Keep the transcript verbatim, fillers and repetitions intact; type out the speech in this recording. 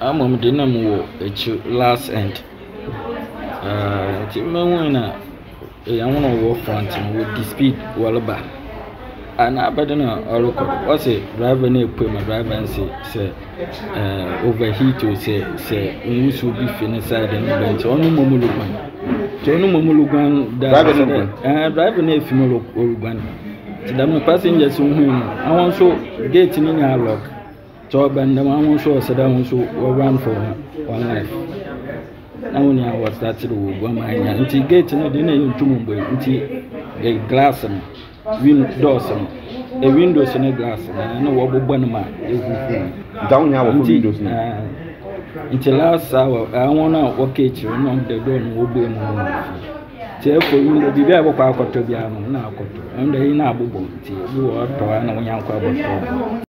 I'm on the number last end. Uh, Timberwina, I want to walk front with the speed, Wallaby. And I better know, I look up. What's it? Driver name, put my driver and say, say, uh, overheat to say, say, we should be finished and event on the Momulugan. To no Momulugan, driver name, female Uruban. To the passengers whom I want to get in our lock. So, when the man was so sad, I was run for one life. Now, when I was started with one mind, and he gets in a dinner in Tumumbo, a glass and windows and a windows and a glass, and I know what one man down our windows. Until last hour, I want to walk it around the door and open the moon. Therefore, you will be there for Paco to be now, and they now will be to our town and young Cabo.